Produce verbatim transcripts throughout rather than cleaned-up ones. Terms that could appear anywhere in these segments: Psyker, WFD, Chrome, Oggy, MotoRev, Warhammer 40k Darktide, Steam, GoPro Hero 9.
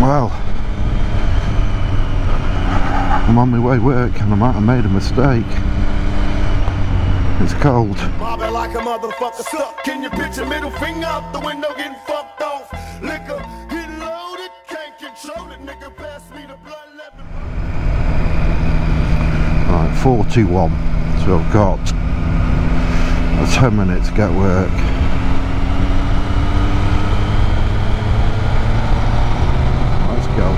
Well, I'm on my way to work and I might have made a mistake. It's cold. Bobbing like a motherfucker suck. Can you picture middle finger out the window getting fucked off? Liquor, get loaded, can't control it, nigga, pass me the blood lemon. Right, four two one. So I've got ten minutes to get work. Let's go.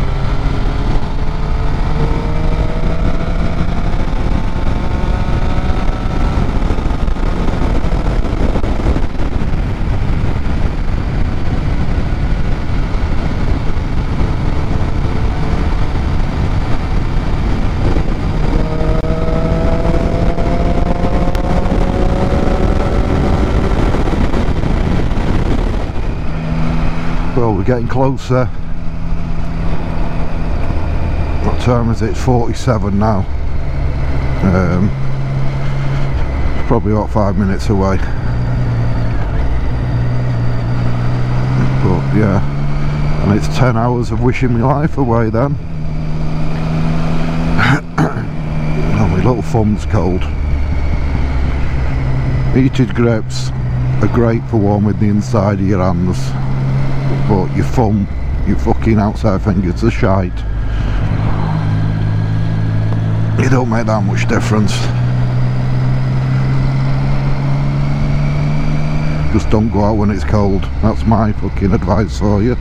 Well, we're getting closer. What time is it? It's forty-seven now. Um, probably about five minutes away. But yeah, and it's ten hours of wishing my life away then. Oh, my little thumb's cold. Heated grips are great for warming the inside of your hands. But your thumb, your fucking outside fingers are shite. It don't make that much difference. Just don't go out when it's cold. That's my fucking advice for you.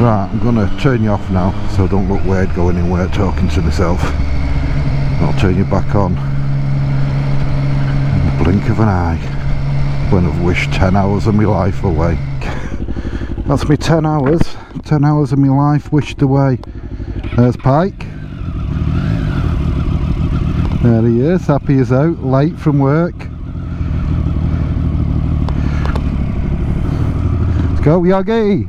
Right, I'm gonna turn you off now, so I don't look weird going anywhere talking to myself. I'll turn you back on in the blink of an eye, when I've wished ten hours of my life away. That's me ten hours, ten hours of my life wished away. There's Pike. There he is, happy as out, late from work. Let's go, Yogi!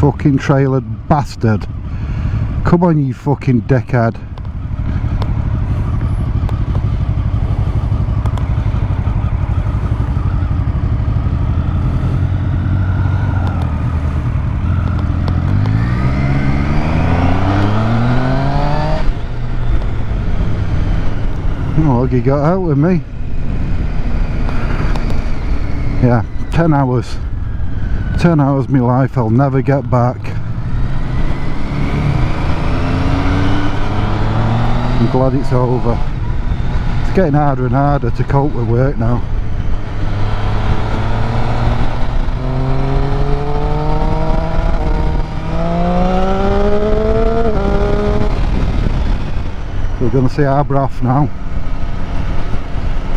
Fucking trailered bastard. Come on, you fucking dickhead. Oggy got out with me. Yeah, ten hours. ten hours of my life I'll never get back. I'm glad it's over. It's getting harder and harder to cope with work now. We're going to see our broth now.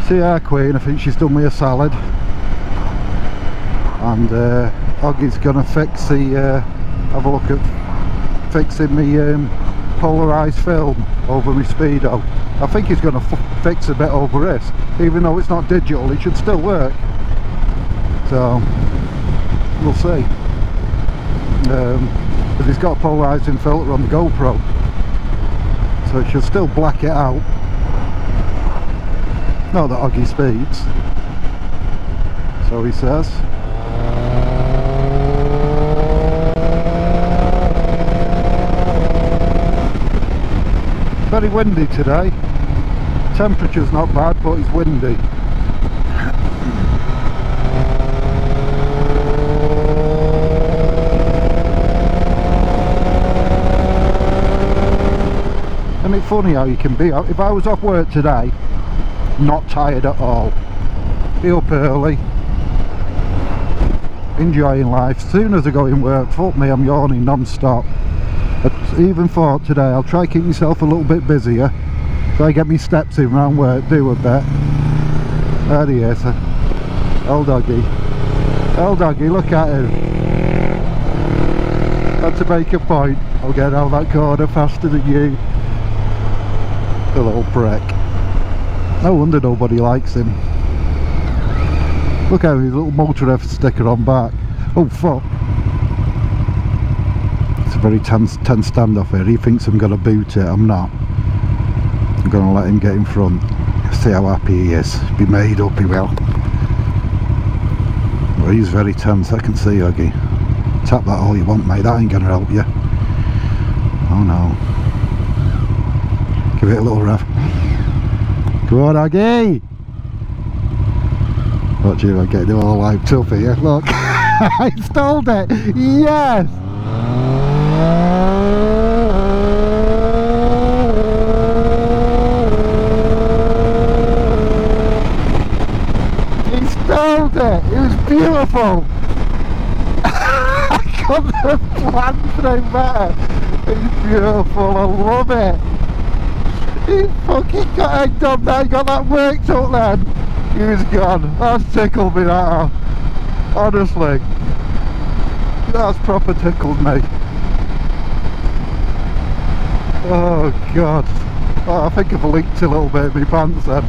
See our queen, I think she's done me a salad. And uh, Oggy's gonna fix the, uh, have a look at fixing me um, polarised film over my speedo. I think he's gonna f fix a bit over this, even though it's not digital, it should still work. So, we'll see. Um, but he's got a polarising filter on the GoPro, so it should still black it out. Not that Oggy speeds, so he says. Very windy today. Temperature's not bad, but it's windy. Isn't it funny how you can be? If I was off work today, not tired at all. Be up early, enjoying life. As soon as I go in work, fuck me, I'm yawning non-stop. I even thought today I'll try keep myself a little bit busier, so I get me steps in round work, do a bit. There he is, old doggy. Old doggy, look at him. Had to make a point. I'll get out that corner faster than you. The little prick. No wonder nobody likes him. Look how his little MotoRev sticker on back. Oh fuck. It's a very tense, tense standoff here. He thinks I'm going to boot it. I'm not. I'm going to let him get in front. See how happy he is. Be made up, he will. But he's very tense. I can see Oggy. Tap that all you want, mate. That ain't going to help you. Oh no. Give it a little rev. Go on, Oggy! Watch you, I get it all hyped up here. Look, I stalled it. Yes. He stalled it. It was beautiful. I couldn't have planned through better. It's beautiful. I love it. He fucking got egged on there. He got that worked up then. He was gone. That's tickled me, that. Honestly. That's proper tickled me. Oh god. Oh, I think I've leaked a little bit in my pants then.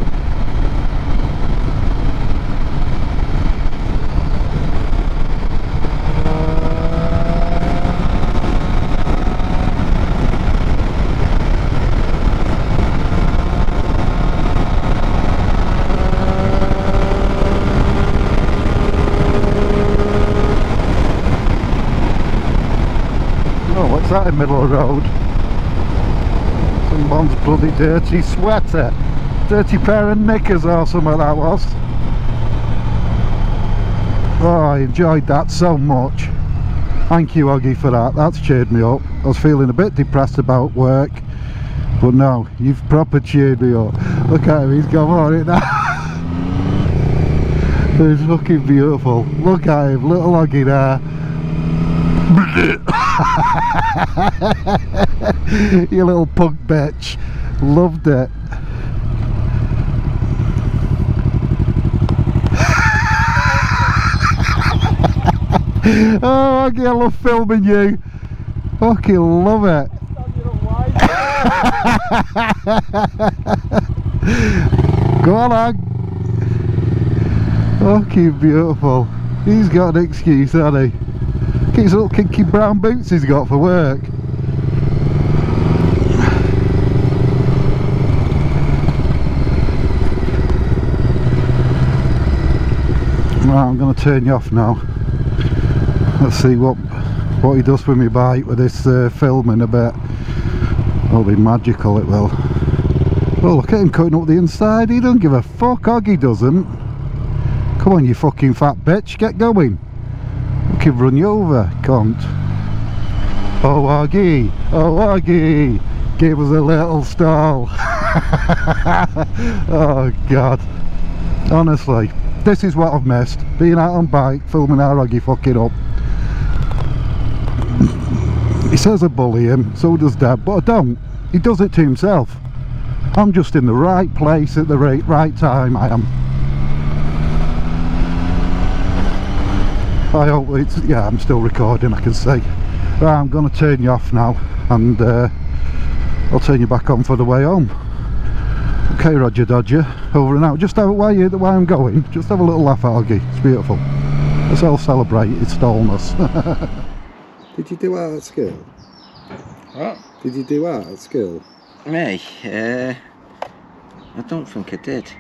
That in the middle of the road. Someone's bloody dirty sweater. Dirty pair of knickers or something that was. Oh, I enjoyed that so much. Thank you, Oggy, for that. That's cheered me up. I was feeling a bit depressed about work. But no, you've proper cheered me up. Look at him, he's gone on it now. It's looking beautiful. Look at him, little Oggy there. You little pug bitch. Loved it. Oh, Oggy, I love filming you. Fucking love it. Go on, Og. Fucking beautiful. He's got an excuse, hasn't he? These little kinky brown boots he's got for work. Right, I'm going to turn you off now. Let's see what what he does with me bike with this uh, filming a bit. It'll be magical, it will. Well, look at him cutting up the inside. He doesn't give a fuck. Oggy doesn't. Come on, you fucking fat bitch. Get going. Could run you over, can't. Oh, Oggy, oh, Oggy, give us a little stall. Oh god, honestly, this is what I've missed, being out on bike filming our Oggy fucking up. He says I bully him, so does Dad, but I don't. He does it to himself. I'm just in the right place at the right, right time. I am. I hope it's, yeah, I'm still recording, I can see. Right, I'm going to turn you off now, and uh, I'll turn you back on for the way home. Okay, Roger Dodger, over and out. Just have a way here, the way I'm going, just have a little laugh at Oggy. It's beautiful. Let's all celebrate its stallness. Did you do art at school? What? Did you do art at school? Me? Uh, I don't think I did.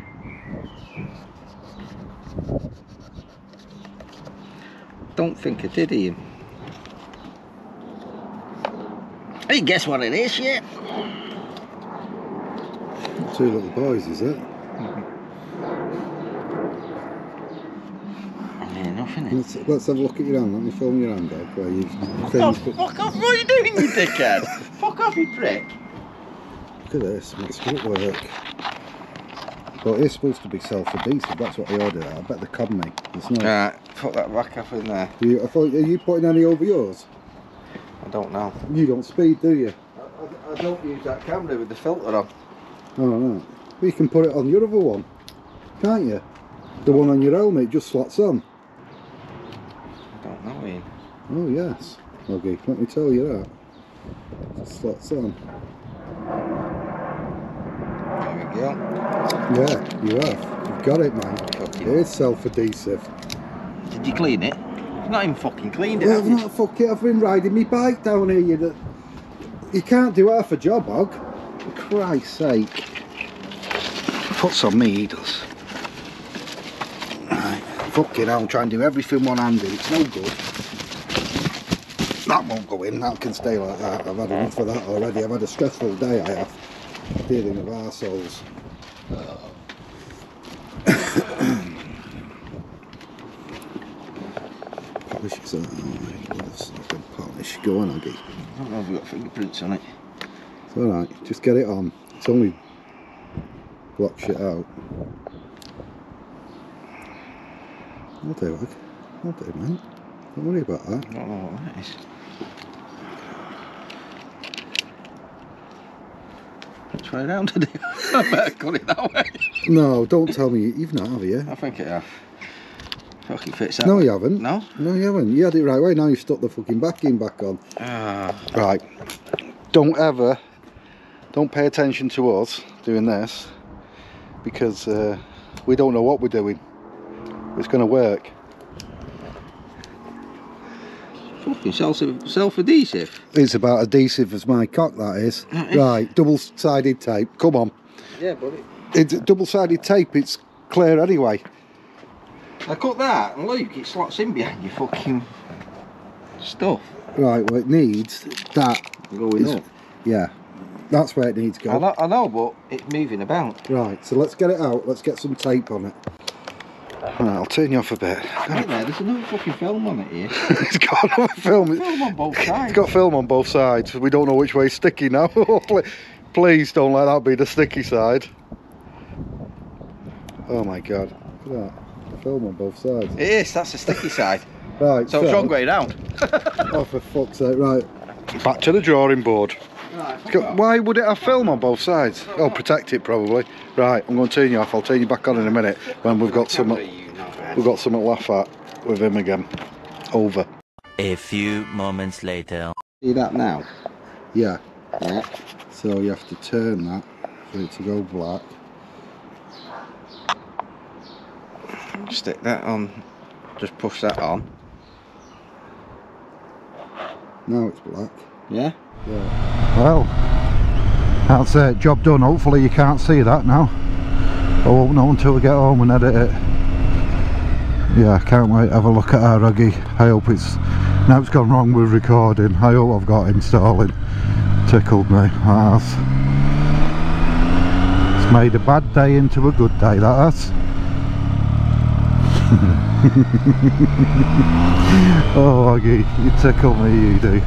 Don't think I did, Ian. Hey, guess what it is, yeah? Two little boys, is it? Yeah, nothing. Let's, let's have a look at your hand. Let me film your hand, Dad. Where you've fuck off! Put... Fuck off! What are you doing, you dickhead? Fuck off, you prick! Look at this. It's good work. But it's supposed to be self-adhesive, that's what I ordered. I bet they cod me. It's not. Right, put that back up in there. You, I thought, are you putting any over yours? I don't know. You don't speed, do you? I, I, I don't use that camera with the filter on. Oh, right. But you can put it on your other one, can't you? The one on your helmet just slots on. I don't know, Ian. Oh, yes. Okay, let me tell you that. It slots on. There we go. Yeah, you have. You've got it, man. It's self-adhesive. Did you clean it? It's not even fucking cleaned it. Well, I've not fuck it. I've been riding my bike down here. You, you can't do half a job, Og. For Christ's sake. Puts on me, he does. Right. Fucking hell, try and do everything one-handed. It's no good. That won't go in. That can stay like that. I've had enough of that already. I've had a stressful day, I have. Dealing with arseholes. Oh. Polish is that? Oh, loves fucking polish. Go on, Oggy. I don't know if we've got fingerprints on it. It's alright, just get it on. It's only block shit out. I'll do it. I'll do it, man. Don't worry about that. I don't know what that is. Which way round did it? I better cut it that way. No, don't tell me you've not, have you? I think it have. Fucking fits out. No, you haven't. No? No, you haven't. You had it right away, now you've stuck the fucking backing back on. Ah. Right. Don't ever, don't pay attention to us doing this, because uh, we don't know what we're doing. It's going to work. Fucking self-adhesive. It's about adhesive as my cock, that is. Right, double-sided tape. Come on. Yeah, buddy. It's double-sided tape. It's clear anyway. I cut that, and Luke, it slots in behind your fucking stuff. Right, well, it needs that going up. Yeah, that's where it needs to go. I know, I know, but it's moving about. Right, so let's get it out. Let's get some tape on it. Right, I'll turn you off a bit. Right there, there's another fucking film on it here. It's got another film. It's film on both sides. It's got film on both sides. We don't know which way is sticky now. Please don't let that be the sticky side. Oh my god. Look at that. Film on both sides. It is, that's the sticky side. Right. So, so it's wrong way down. Oh for fuck's sake, right. Back to the drawing board. Right, got, why would it have film on both sides? Oh, protect it probably. Right, I'm going to turn you off. I'll turn you back on in a minute when we've got some. We've got something to laugh at with him again. Over. A few moments later. See that now? Yeah. Yeah. So you have to turn that for it to go black. Stick that on. Just push that on. Now it's black. Yeah? Yeah. Well, that's it. Job done. Hopefully you can't see that now. I won't know until we get home and edit it. Yeah, I can't wait to have a look at our Oggy. I hope it's... Now it's gone wrong with recording. I hope I've got him stalling. Tickled me. That has. It's made a bad day into a good day, that has. Oh, Oggy, you tickle me, you do.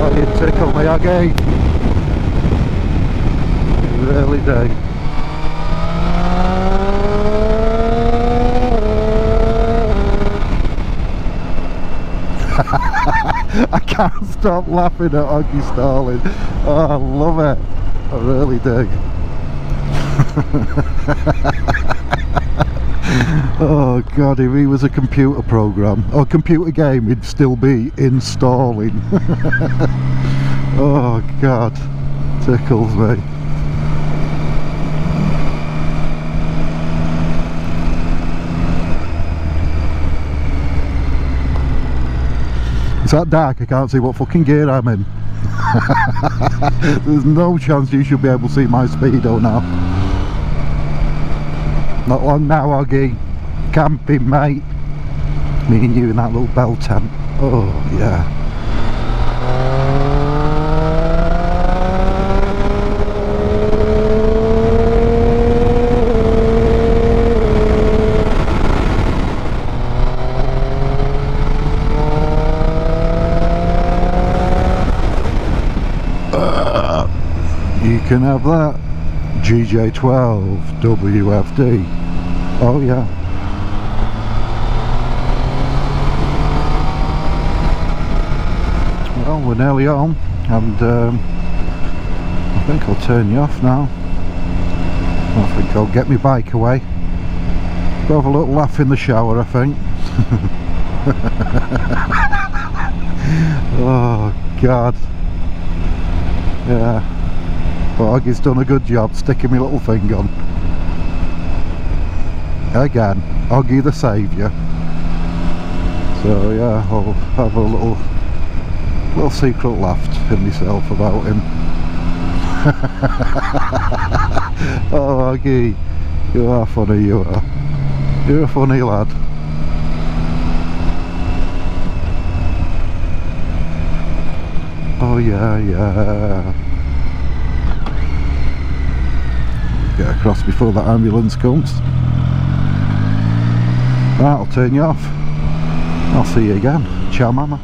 Oh, you tickle me, Oggy. You really do. I can't stop laughing at Oggy stalling. Oh, I love it. I really do. Oh god, if he was a computer program or computer game, he'd still be installing. Oh god, tickles me. It's that dark, I can't see what fucking gear I'm in. There's no chance you should be able to see my speedo now. Not long now, Oggy. Camping, mate. Me and you in that little bell tent. Oh, yeah. Can have that G J twelve W F D. Oh yeah. Well, we're nearly home, and um, I think I'll turn you off now. I think I'll get my bike away. Go have a little laugh in the shower, I think. Oh god. Yeah. But Oggy's done a good job sticking my little thing on. Again, Oggy the saviour. So yeah, I'll have a little little secret laugh to myself about him. Oh Oggy, you are funny, you are. You're a funny lad. Oh yeah, yeah. Get across before that ambulance comes. Right, I'll turn you off. I'll see you again. Ciao, mama.